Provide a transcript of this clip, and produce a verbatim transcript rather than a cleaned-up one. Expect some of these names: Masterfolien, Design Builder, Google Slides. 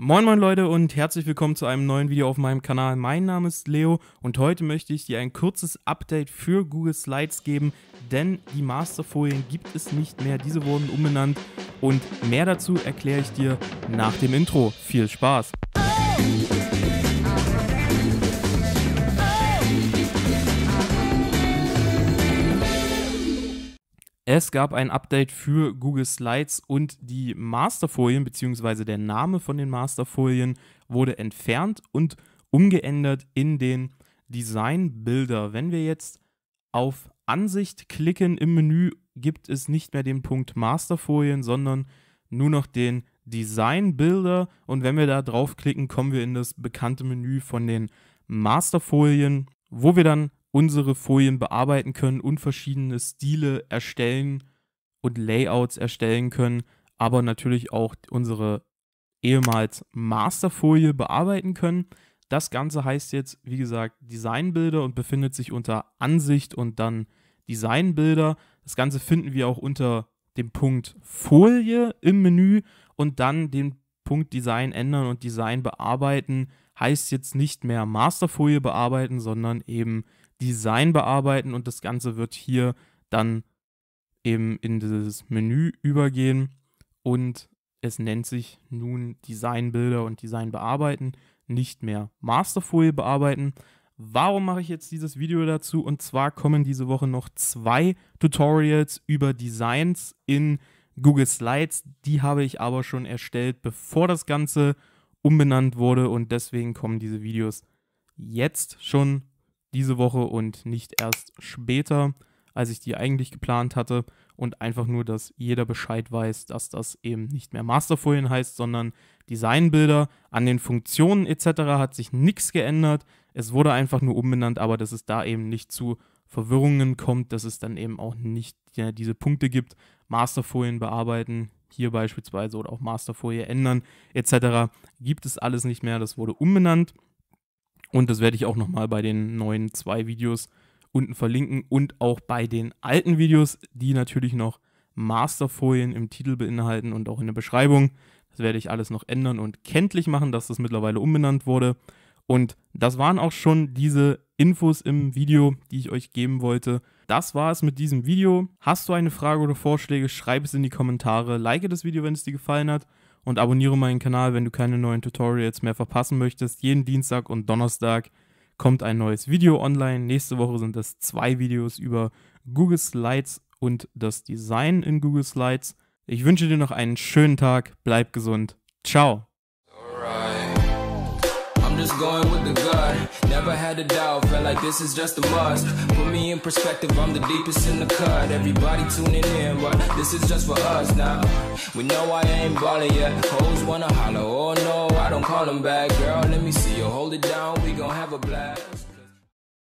Moin moin Leute und herzlich willkommen zu einem neuen Video auf meinem Kanal. Mein Name ist Leo und heute möchte ich dir ein kurzes Update für Google Slides geben, denn die Masterfolien gibt es nicht mehr, diese wurden umbenannt und mehr dazu erkläre ich dir nach dem Intro. Viel Spaß! Es gab ein Update für Google Slides und die Masterfolien bzw. der Name von den Masterfolien wurde entfernt und umgeändert in den Design Builder. Wenn wir jetzt auf Ansicht klicken im Menü, gibt es nicht mehr den Punkt Masterfolien, sondern nur noch den Design Builder. Und wenn wir da draufklicken, kommen wir in das bekannte Menü von den Masterfolien, wo wir dann unsere Folien bearbeiten können und verschiedene Stile erstellen und Layouts erstellen können, aber natürlich auch unsere ehemals Masterfolie bearbeiten können. Das Ganze heißt jetzt, wie gesagt, Design Builder und befindet sich unter Ansicht und dann Design Builder. Das Ganze finden wir auch unter dem Punkt Folie im Menü und dann den Punkt Design ändern und Design bearbeiten heißt jetzt nicht mehr Masterfolie bearbeiten, sondern eben Design bearbeiten und das Ganze wird hier dann eben in dieses Menü übergehen und es nennt sich nun Design Builder und Design bearbeiten, nicht mehr Masterfolie bearbeiten. Warum mache ich jetzt dieses Video dazu? Und zwar kommen diese Woche noch zwei Tutorials über Designs in Google Slides. Die habe ich aber schon erstellt, bevor das Ganze umbenannt wurde und deswegen kommen diese Videos jetzt schon diese Woche und nicht erst später, als ich die eigentlich geplant hatte und einfach nur, dass jeder Bescheid weiß, dass das eben nicht mehr Masterfolien heißt, sondern Designbilder. An den Funktionen et cetera hat sich nichts geändert, es wurde einfach nur umbenannt, aber dass es da eben nicht zu Verwirrungen kommt, dass es dann eben auch nicht ja, diese Punkte gibt, Masterfolien bearbeiten, hier beispielsweise oder auch Masterfolie ändern et cetera gibt es alles nicht mehr, das wurde umbenannt. Und das werde ich auch nochmal bei den neuen zwei Videos unten verlinken und auch bei den alten Videos, die natürlich noch Masterfolien im Titel beinhalten und auch in der Beschreibung. Das werde ich alles noch ändern und kenntlich machen, dass das mittlerweile umbenannt wurde. Und das waren auch schon diese Infos im Video, die ich euch geben wollte. Das war es mit diesem Video. Hast du eine Frage oder Vorschläge, schreib es in die Kommentare. Like das Video, wenn es dir gefallen hat. Und abonniere meinen Kanal, wenn du keine neuen Tutorials mehr verpassen möchtest. Jeden Dienstag und Donnerstag kommt ein neues Video online. Nächste Woche sind es zwei Videos über Google Slides und das Design in Google Slides. Ich wünsche dir noch einen schönen Tag, bleib gesund. Ciao! Just going with the gut, never had a doubt, felt like this is just a must, put me in perspective, I'm the deepest in the cut, everybody tuning in, but this is just for us now, we know I ain't ballin' yet, hoes wanna holler, oh no, I don't call them back, girl, let me see you, hold it down, we gon' have a blast.